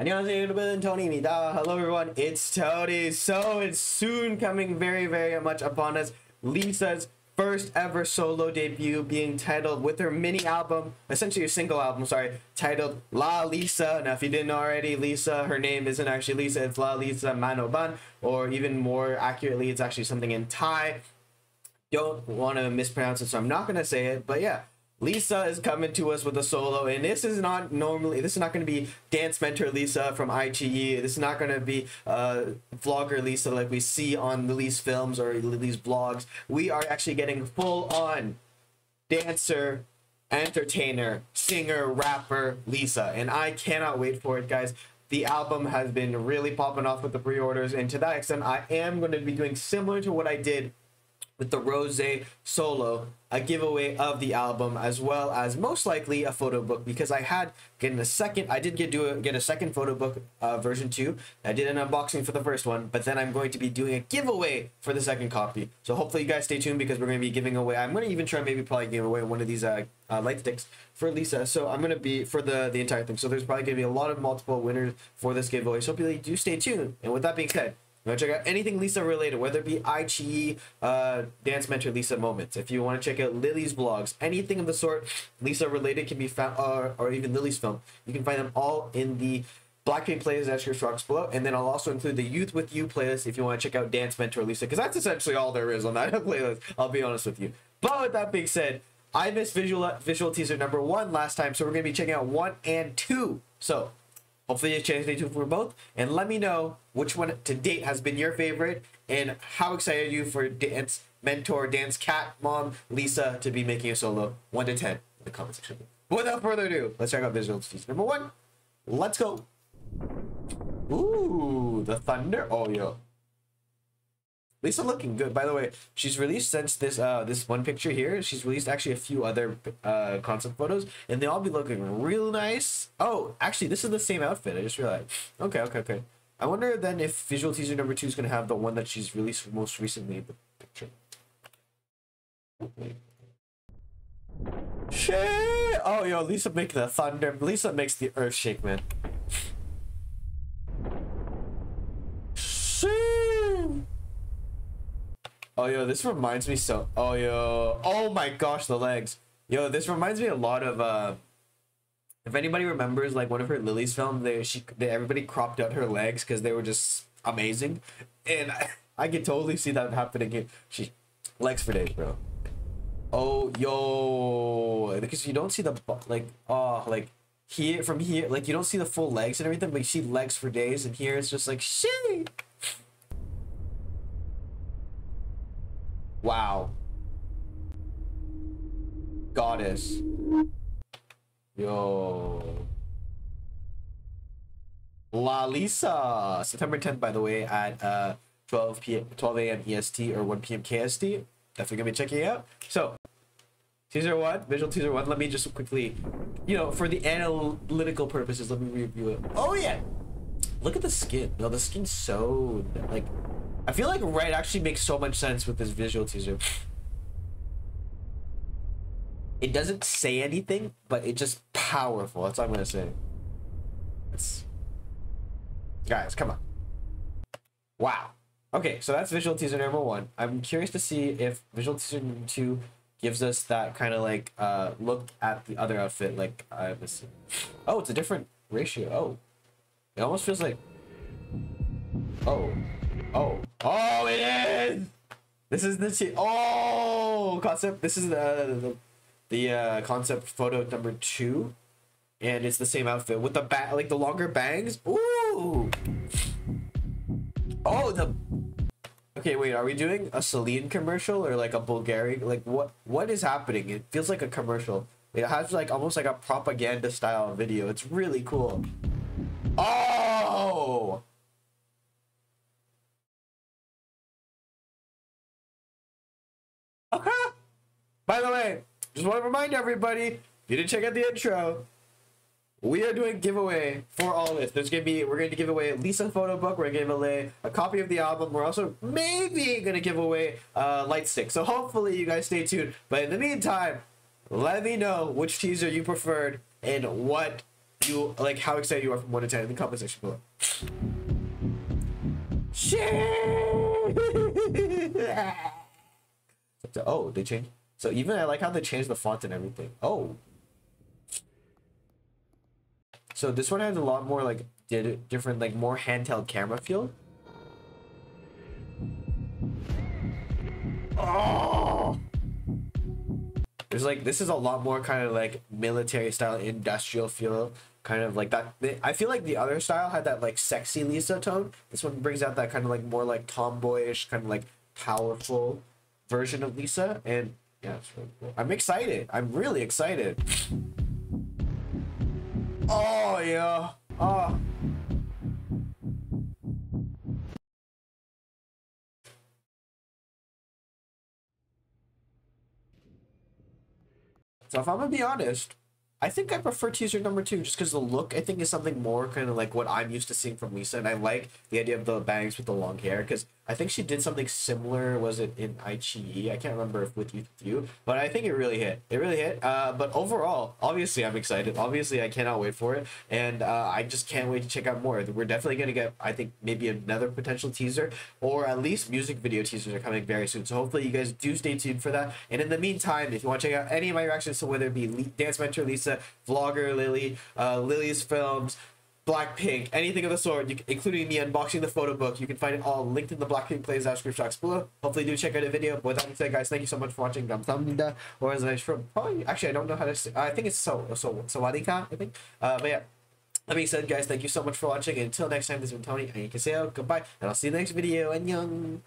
안녕하세요 여러분, Tony입니다. Hello everyone, it's Tony. So it's soon coming very much upon us. Lisa's first ever solo debut being titled with her mini album, essentially a single album, sorry, titled Lalisa. Now if you didn't already, Lisa, her name isn't actually Lisa, it's Lalisa Manobal, or even more accurately, it's actually something in Thai. Don't want to mispronounce it, so I'm not going to say it, but yeah. Lisa is coming to us with a solo, and this is not going to be dance mentor Lisa from iQiyi. This is not going to be vlogger Lisa like we see on Lily's films or Lily's vlogs. We are actually getting full-on dancer, entertainer, singer, rapper Lisa, and I cannot wait for it, guys. The album has been really popping off with the pre-orders, and to that extent, I am going to be doing similar to what I did with the Rosé solo, a giveaway of the album, as well as most likely a photo book, because I had I did get a second photo book version 2. I did an unboxing for the first one, but then I'm going to be doing a giveaway for the second copy. So hopefully you guys stay tuned, because we're going to be giving away. I'm going to even try maybe probably give away one of these light sticks for Lisa. So I'm going to be for the entire thing. So there's probably going to be a lot of multiple winners for this giveaway. So hopefully you do stay tuned. And with that being said, you want to check out anything Lisa related, whether it be iQiyi, dance mentor Lisa moments. If you want to check out Lily's vlogs, anything of the sort Lisa related can be found, or even Lily's film. You can find them all in the Blackpink playlist that's your rocks below, and then I'll also include the Youth with You playlist if you want to check out dance mentor Lisa, because that's essentially all there is on that playlist. I'll be honest with you. But with that being said, I missed visual teaser #1 last time, so we're gonna be checking out 1 and 2. So hopefully you stay tuned for both, and let me know which one to date has been your favorite, and how excited are you for dance mentor, dance cat mom Lisa to be making a solo, 1 to 10 in the comment section. But without further ado, let's check out visual teaser #1. Let's go. Ooh, the thunder. Oh yo, Lisa looking good, by the way. She's released since this this one picture here. She's released actually a few other concept photos, and they all be looking real nice. Oh, actually, this is the same outfit. I just realized. Okay. I wonder then if visual teaser #2 is gonna have the one that she's released most recently. The picture. Okay. Shit! Oh, yo, Lisa make the thunder. Lisa makes the earth shake, man. Oh yo, this reminds me so. Oh yo, oh my gosh, the legs. Yo, this reminds me a lot of if anybody remembers, like, one of her Lily's film, everybody cropped out her legs because they were just amazing, and I could totally see that happening here. She legs for days, bro. Oh yo, because you don't see the here, like you don't see the full legs and everything, but you see legs for days, and here it's just like shit. Wow. Goddess. Yo. Lalisa. September 10th, by the way, at 12 a.m. EST or 1 p.m. KST. Definitely gonna be checking it out. So, teaser 1, visual teaser 1. Let me just quickly, you know, for the analytical purposes, let me review it. Oh yeah. Look at the skin. No, the skin's so like. I feel like red actually makes so much sense with this visual teaser. It doesn't say anything, but it's just powerful. That's all I'm gonna say. It's... Guys, come on. Wow. Okay, so that's visual teaser #1. I'm curious to see if visual teaser #2 gives us that kind of like look at the other outfit. Like I was... Oh, it's a different ratio. Oh, it almost feels like... Oh. Oh, oh, it is. This is the concept. This is the concept photo #2, and it's the same outfit with the bat, like the longer bangs. Ooh. Oh, the. Okay, wait. Are we doing a Celine commercial or like a Bulgari? Like what is happening? It feels like a commercial. It has like almost like a propaganda style video. It's really cool. Oh. By the way, just want to remind everybody, if you didn't check out the intro, we are doing giveaway for all this. We're going to give away a Lisa photo book. We're going to give away a copy of the album. We're also maybe going to give away a light stick. So hopefully you guys stay tuned. But in the meantime, let me know which teaser you preferred and what you like how excited you are from 1 to 10 in the comment section below. So, oh, they changed. So even I like how they changed the font and everything. Oh. So this one has a lot more like different, like more handheld camera feel. Oh. There's like, this is a lot more kind of like military style, industrial feel, kind of like that. I feel like the other style had that like sexy Lisa tone. This one brings out that kind of like more like tomboyish, kind of like powerful version of Lisa. And yeah, it's really cool. I'm excited. I'm really excited. Oh yeah. Oh. So if I'm gonna be honest, I think I prefer teaser number 2 just because the look I think is something more kind of like what I'm used to seeing from Lisa, and I like the idea of the bangs with the long hair because I think she did something similar. Was it in iQiyi? I can't remember if with Youth with You, but I think it really hit. It really hit. But overall, obviously I'm excited. Obviously I cannot wait for it, and I just can't wait to check out more. We're definitely gonna get, I think, maybe another potential teaser, or at least music video teasers are coming very soon. So hopefully you guys do stay tuned for that. And in the meantime, if you want to check out any of my reactions, so whether it be Dance Mentor Lisa, Vlogger Lily, Lily's Films, Blackpink, anything of the sort, including me unboxing the photo book, you can find it all linked in the Blackpink plays description box below. Hopefully do check out the video. But with that being said, guys, thank you so much for watching. Or as I should probably, actually I don't know how to say, I think it's Sawadika, I think. But yeah, that being said, guys, thank you so much for watching. And until next time, this has been Tony, and you can say goodbye, and I'll see you in the next video. And young